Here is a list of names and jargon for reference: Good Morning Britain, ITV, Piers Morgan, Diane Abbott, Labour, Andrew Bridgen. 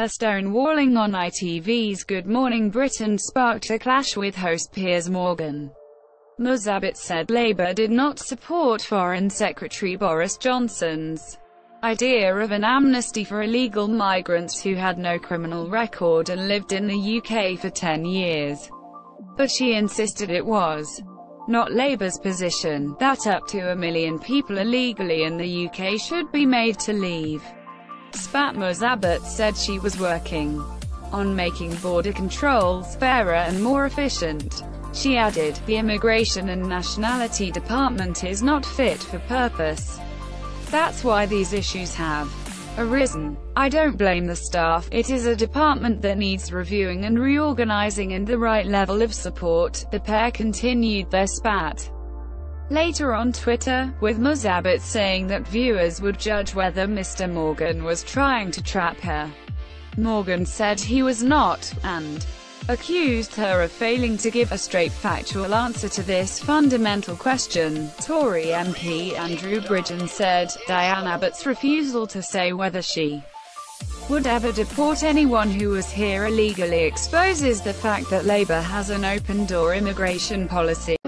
her stonewalling on ITV's Good Morning Britain sparked a clash with host Piers Morgan. Ms Abbott said Labour did not support Foreign Secretary Boris Johnson's idea of an amnesty for illegal migrants who had no criminal record and lived in the UK for 10 years. But she insisted it was not Labour's position, that up to 1 million people illegally in the UK should be made to leave. Ms Abbott said she was working on making border controls fairer and more efficient. She added, "The Immigration and Nationality Department is not fit for purpose. That's why these issues have arisen. I don't blame the staff, it is a department that needs reviewing and reorganising and the right level of support." The pair continued their spat later on Twitter, with Ms Abbott saying that viewers would judge whether Mr Morgan was trying to trap her. Morgan said he was not, and accused her of failing to give a straight factual answer to this fundamental question. Tory MP Andrew Bridgen said, Diane Abbott's refusal to say whether she would ever deport anyone who was here illegally exposes the fact that Labour has an open-door immigration policy.